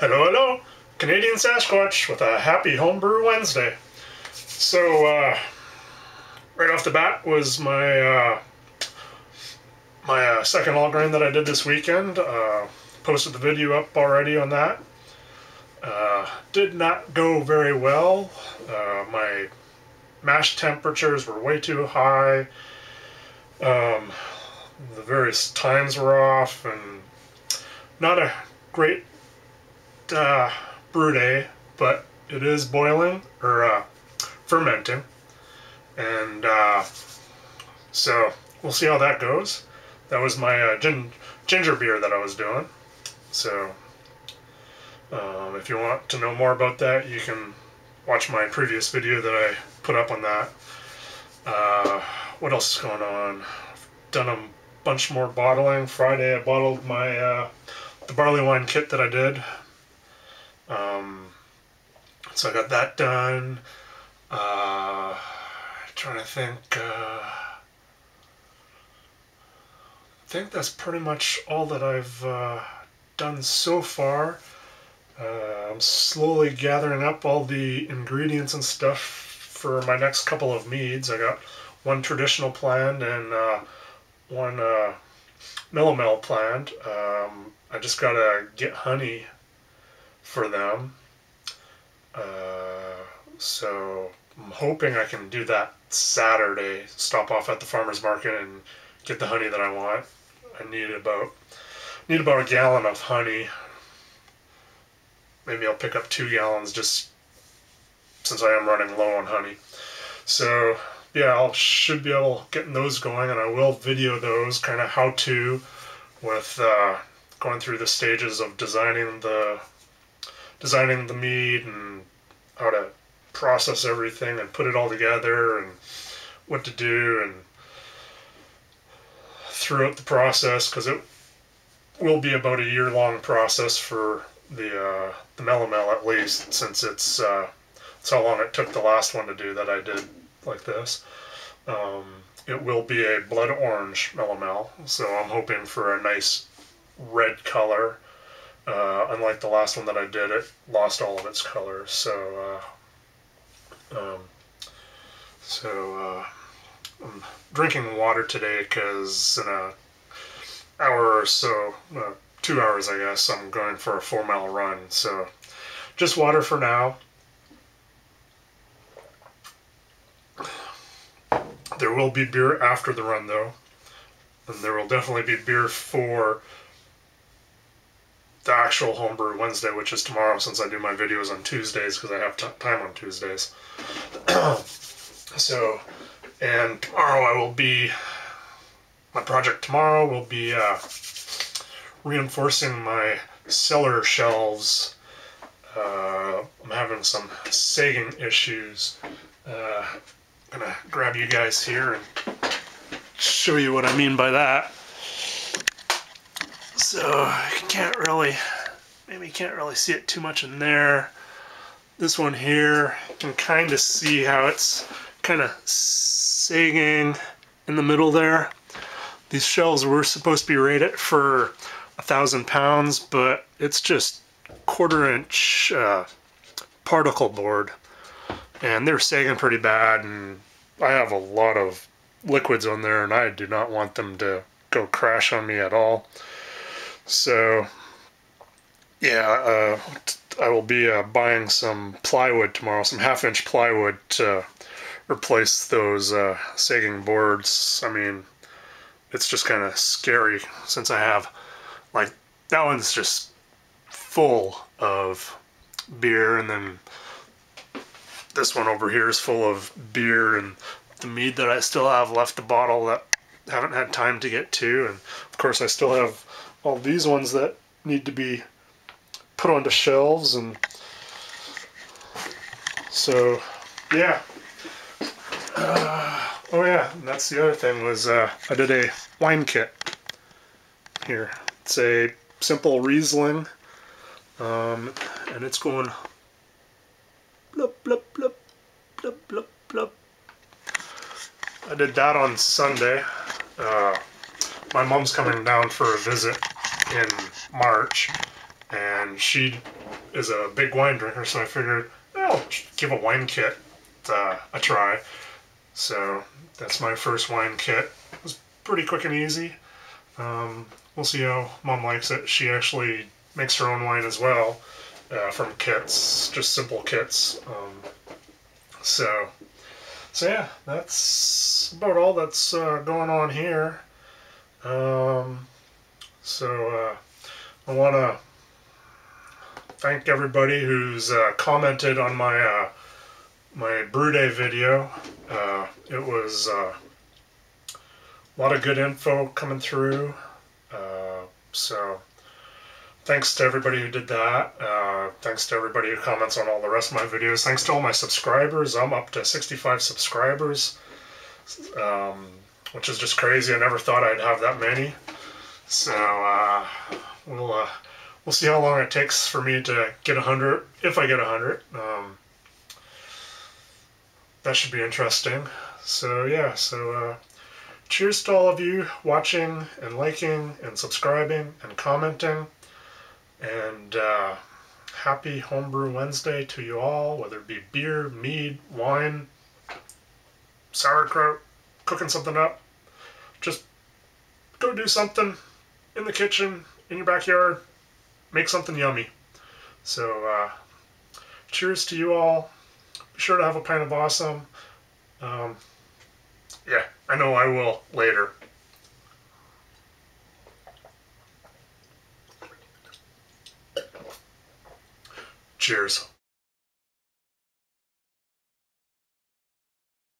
Hello, hello, Canadian Sasquatch with a happy homebrew Wednesday. So, right off the bat was my my second all grain that I did this weekend. Posted the video up already on that. Did not go very well. My mash temperatures were way too high. The various times were off, and not a great brew day, but it is boiling or fermenting, and so we'll see how that goes. That was my ginger beer that I was doing. So if you want to know more about that, you can watch my previous video that I put up on that. What else is going on? I've done a bunch more bottling. Friday I bottled my the barley wine kit that I did. So I got that done. Trying to think. I think that's pretty much all that I've done so far. I'm slowly gathering up all the ingredients and stuff for my next couple of meads. I got one traditional planned and one mil-mel planned. I just gotta get honey for them, so I'm hoping I can do that Saturday. Stop off at the farmer's market and get the honey that I want. I need about a gallon of honey. Maybe I'll pick up 2 gallons, just since I am running low on honey. So yeah, I should be able getting those going, and I will video those, kind of how to with going through the stages of designing the mead and how to process everything and put it all together and what to do and throughout the process, because it will be about a year-long process for the mil-mel, at least, since it's how long it took the last one to do that I did like this. It will be a blood orange mil-mel, so I'm hoping for a nice red color. Unlike the last one that I did, it lost all of its color. So, I'm drinking water today because in an hour or so, 2 hours I guess, I'm going for a 4-mile run. So, just water for now. There will be beer after the run though, and there will definitely be beer for the actual homebrew Wednesday, which is tomorrow, since I do my videos on Tuesdays because I have time on Tuesdays. So, and tomorrow I will be, my project tomorrow will be reinforcing my cellar shelves. I'm having some sagging issues. I'm gonna grab you guys here and show you what I mean by that. So you can't really, maybe you can't really see it too much in there. This one here, you can kind of see how it's kind of sagging in the middle there. These shelves were supposed to be rated for 1,000 pounds, but it's just 1/4 inch particle board, and they're sagging pretty bad, and I have a lot of liquids on there, and I do not want them to go crash on me at all. So yeah, I will be buying some plywood tomorrow, some 1/2-inch plywood to replace those sagging boards. I mean, it's just kind of scary, since I have, like, that one's just full of beer, and then this one over here is full of beer and the mead that I still have left to bottle that I haven't had time to get to, and of course I still have all these ones that need to be put onto shelves. And so yeah, oh yeah, and that's the other thing was I did a wine kit here. It's a simple Riesling, and it's going blup blup blup blup blup blup. I did that on Sunday. My mom's coming down for a visit in March, and she is a big wine drinker, so I figured I'll give a wine kit a try. So that's my first wine kit. It was pretty quick and easy. We'll see how Mom likes it. She actually makes her own wine as well from kits, just simple kits. So yeah, that's about all that's going on here. I want to thank everybody who's commented on my my brew day video. It was a lot of good info coming through. So thanks to everybody who did that. Thanks to everybody who comments on all the rest of my videos. Thanks to all my subscribers. I'm up to 65 subscribers, which is just crazy. I never thought I'd have that many. So we'll see how long it takes for me to get 100, if I get 100. That should be interesting. So yeah, so cheers to all of you watching and liking and subscribing and commenting. And happy Homebrew Wednesday to you all, whether it be beer, mead, wine, sauerkraut, cooking something up. Just go do something in the kitchen, in your backyard, make something yummy. So cheers to you all. Be sure to have a pint of awesome. Yeah, I know I will later. Cheers.